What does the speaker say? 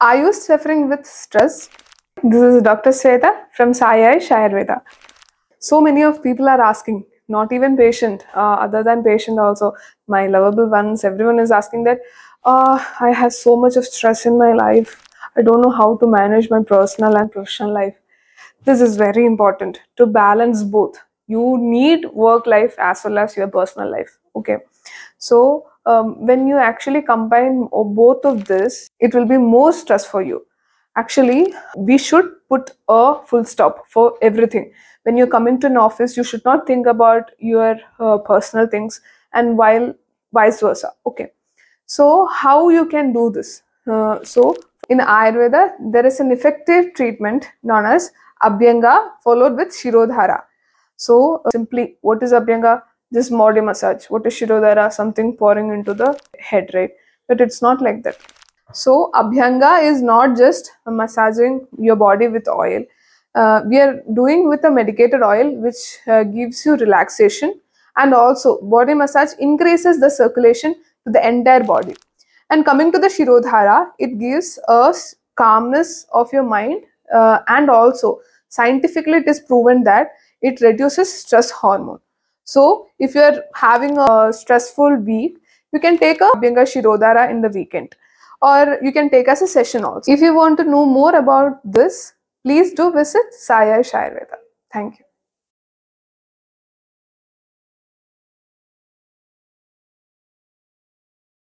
Are you suffering with stress? This is Dr. Sweta from Sai Ayush Ayurveda. So many of people are asking, not even patient, other than patient also, my lovable ones, everyone is asking that, I have so much of stress in my life. I don't know how to manage my personal and professional life. This is very important to balance both. You need work life as well as your personal life. Okay. So when you actually combine both of this, it will be more stress for you. Actually, we should put a full stop for everything. When you come into an office, you should not think about your personal things, and while vice versa. Okay. So how you can do this? So in Ayurveda, there is an effective treatment known as Abhyanga followed with Shirodhara. So simply, what is Abhyanga? Just body massage. What is Shirodhara? Something pouring into the head, right? But it's not like that. So Abhyanga is not just massaging your body with oil. We are doing with a medicated oil, which gives you relaxation, and also body massage increases the circulation to the entire body. And coming to the Shirodhara, it gives a calmness of your mind, and also scientifically it is proven that it reduces stress hormone. So if you are having a stressful week, you can take a Abhyanga Shirodhara in the weekend. Or you can take as a session also. If you want to know more about this, please do visit Sai Ayush Ayurveda. Thank you.